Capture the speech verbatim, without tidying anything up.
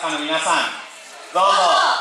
阪の皆さん、どうぞ。